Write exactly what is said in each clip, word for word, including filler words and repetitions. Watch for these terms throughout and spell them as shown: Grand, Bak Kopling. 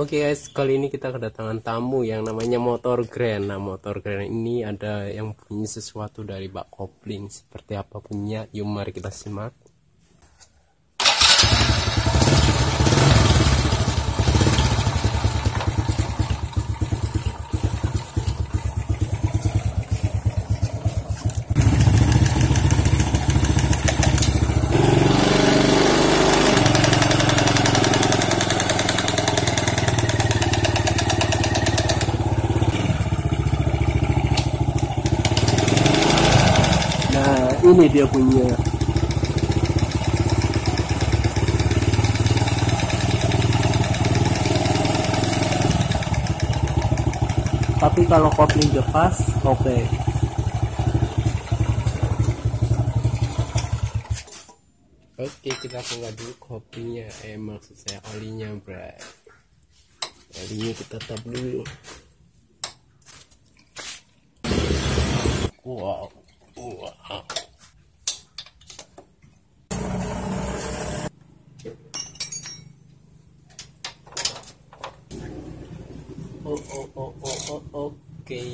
Oke okay guys, kali ini kita kedatangan tamu yang namanya Motor Grand. Nah, Motor Grand ini ada yang punya sesuatu dari Bak Kopling. Seperti apa punya? Yuk mari kita simak. Ini dia punya. Tapi kalau kopling pas, oke. Okay. Oke, okay, kita tunggu dulu kopinya. Eh maksud saya olinya, bro. Olinya kita tap dulu. Wow, wow. Oh oh oh oh oh oke okay.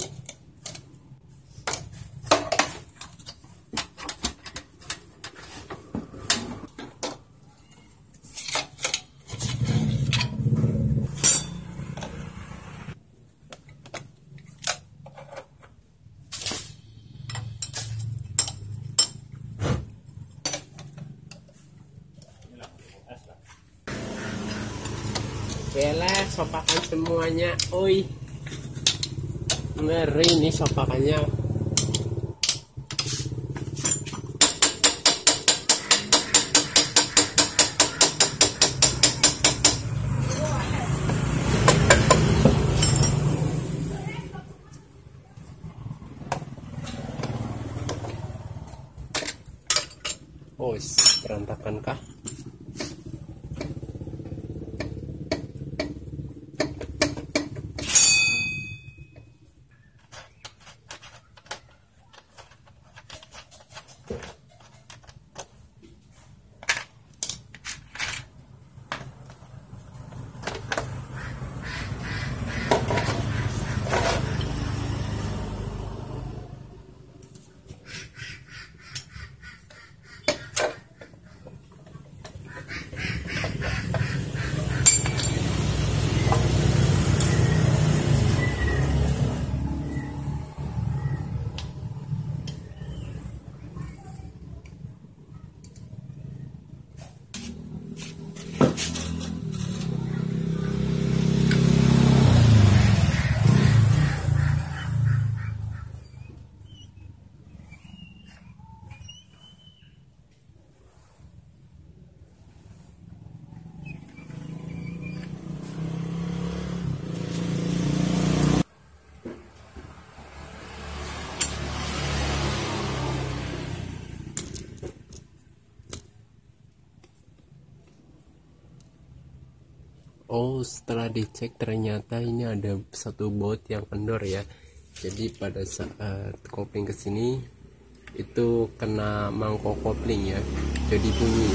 Yalah, sopakan semuanya, oi. Ngeri nih sopakannya. Oh, berantakan kah? Oh, setelah dicek ternyata ini ada satu baut yang kendor ya. Jadi pada saat kopling ke sini itu kena mangkok kopling ya. Jadi bunyi.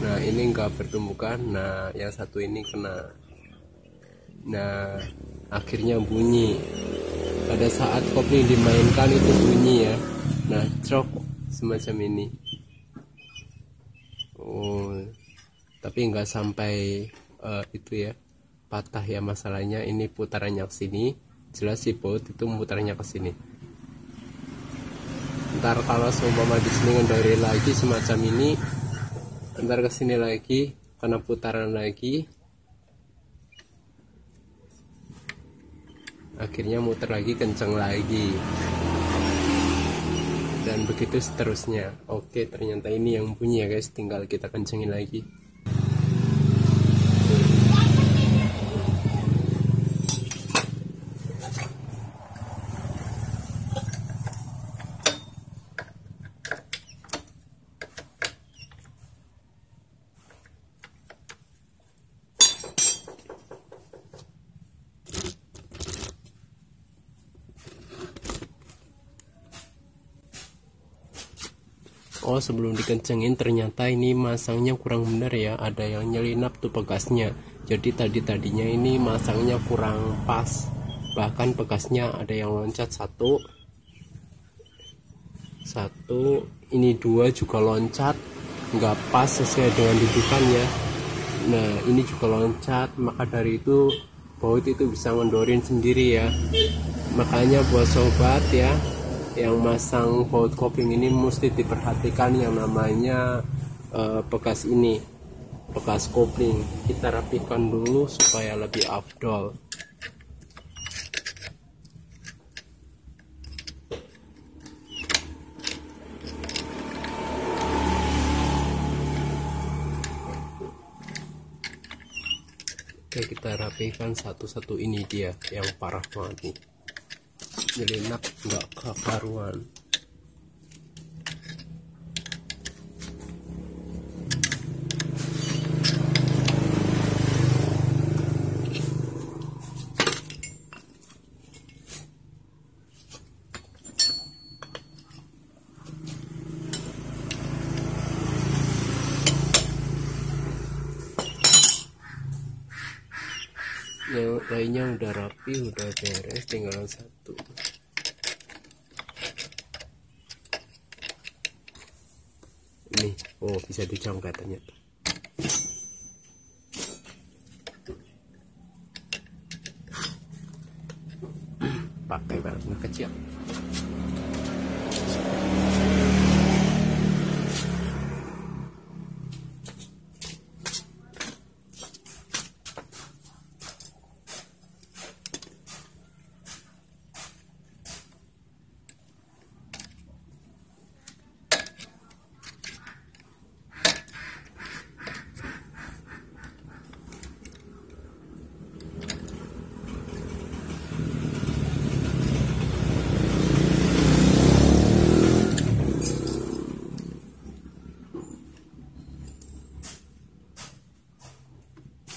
Nah, ini enggak bertumbukan. Nah, yang satu ini kena. Nah, akhirnya bunyi. Pada saat kopling dimainkan itu bunyi ya. Nah, truk semacam ini. Oh. Tapi nggak sampai uh, itu ya patah ya, masalahnya ini putarannya ke sini, jelas si baut itu memutarnya ke sini. Ntar kalau seumpama di sini ngendori lagi semacam ini, ntar ke sini lagi karena putaran lagi, akhirnya muter lagi, kenceng lagi, dan begitu seterusnya. Oke, ternyata ini yang bunyi ya guys, tinggal kita kencengin lagi. Oh, sebelum dikencengin ternyata ini masangnya kurang benar ya, ada yang nyelinap tuh pegasnya. Jadi tadi-tadinya ini masangnya kurang pas, bahkan bekasnya ada yang loncat satu satu ini dua juga loncat nggak pas sesuai dengan dudukannya. Nah ini juga loncat, maka dari itu baut itu bisa ngendorin sendiri ya. Makanya buat sobat ya yang masang baut kopling ini mesti diperhatikan yang namanya uh, bekas ini, bekas kopling kita rapikan dulu supaya lebih afdol. Oke, kita rapikan satu-satu. Ini dia yang parah banget nih, jelinak nggak karuan. Yang lainnya udah rapi, udah beres, tinggal satu. Ini, oh bisa dicongkel ternyata. Pakai baratnya kecil.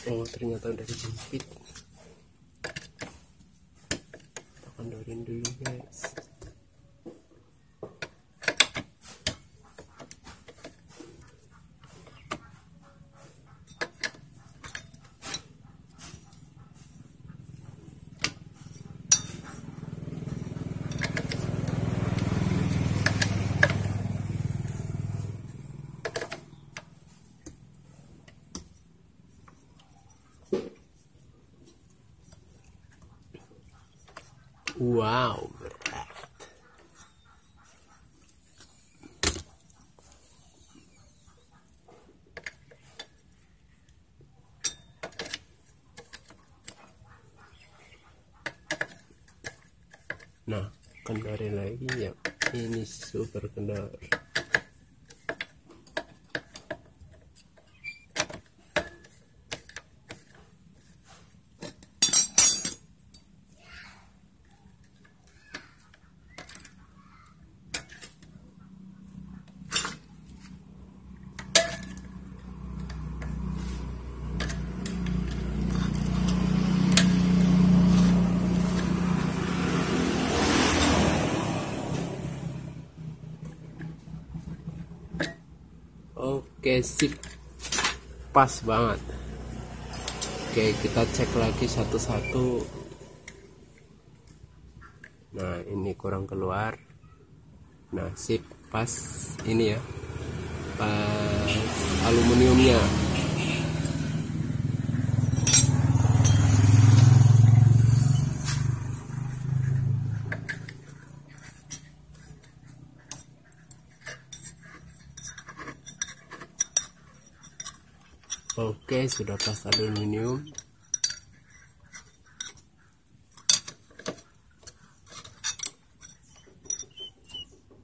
Oh ternyata udah dijepit, kita kandorin dulu guys. Wow, berat. Nah, kendorin lagi ya. Ini super kendor. Oke, sip, pas banget. Oke, kita cek lagi satu-satu. Nah, ini kurang keluar. Nah, sip, pas ini ya, pas aluminiumnya. Oke, sudah pas aluminium.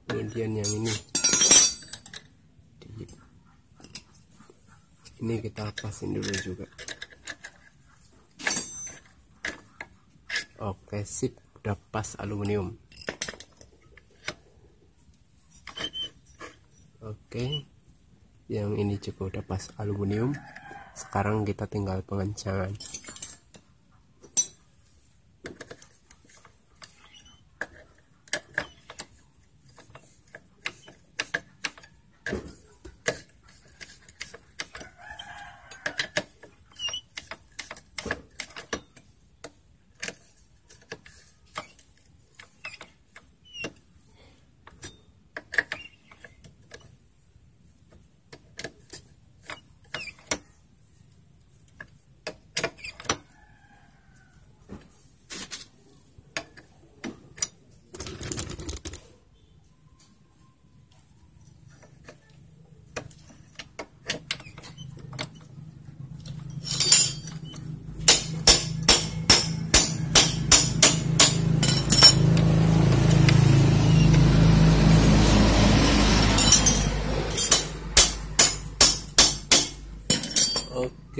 Kemudian yang ini, ini kita pasin dulu juga. Oke, sip, udah pas aluminium. Oke, yang ini juga udah pas aluminium. Sekarang kita tinggal pengencangan.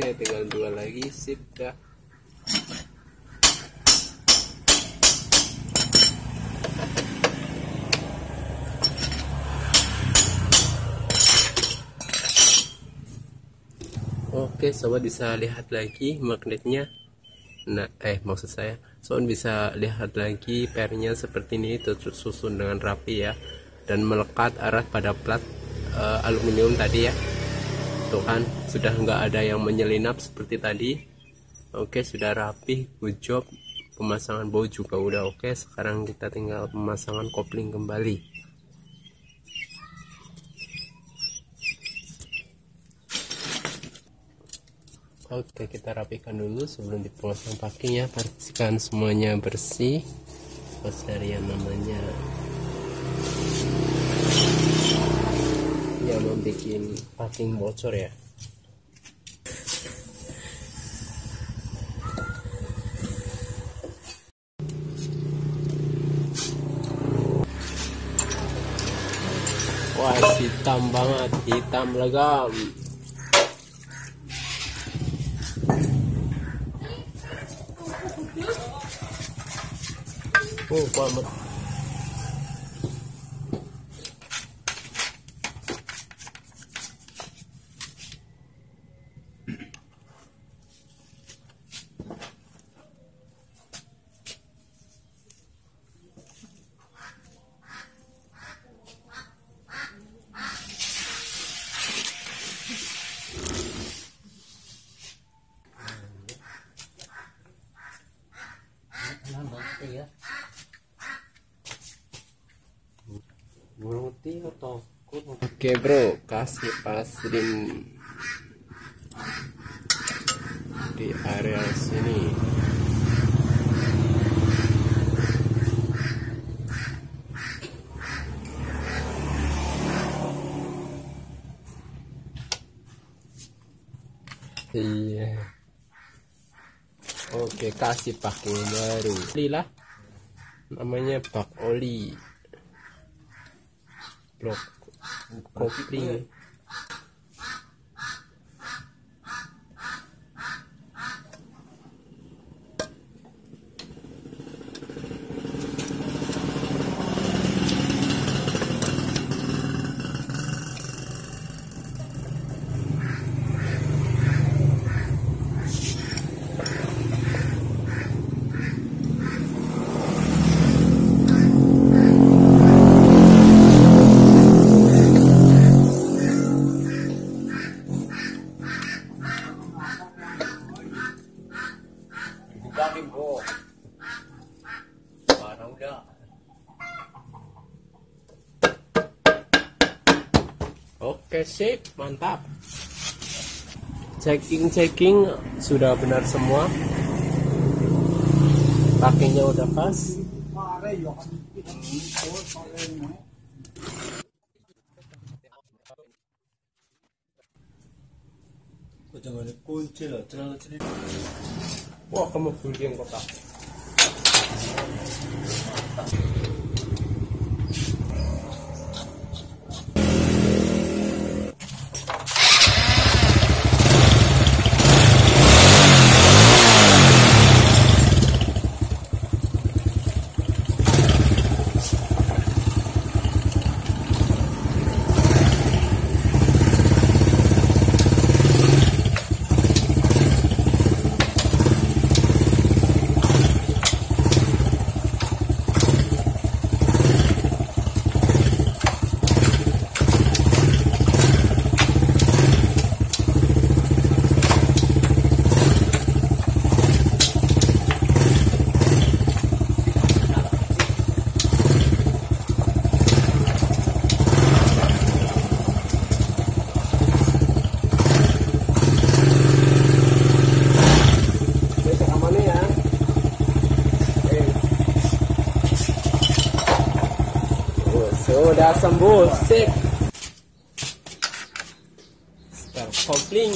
Oke, tinggal dua lagi, sip dah. Oke, sobat bisa lihat lagi magnetnya. Nah, eh maksud saya, sobat bisa lihat lagi pernya seperti ini tersusun dengan rapi ya, dan melekat erat pada plat uh, aluminium tadi ya. Tuh kan, sudah nggak ada yang menyelinap seperti tadi. Oke, sudah rapi, good job. Pemasangan bow juga udah oke. Sekarang kita tinggal pemasangan kopling kembali. Oke, kita rapikan dulu sebelum dipasang packing ya. Pastikan semuanya bersih, lepas dari yang namanya yang membuat packing bocor ya. Wah, hitam banget, hitam legam. Oh, banget. Ya. Oke bro, kasih pasrin di area sini. Iya. Oke, kasih pakai baru. Lilah. Namanya Bak Oli Bak Kopling. Oke, sip, mantap. Checking-checking sudah benar semua. Pakainya udah pas. Wah, kamu yang kotak. Sudah sembuh, sip. Start kopling.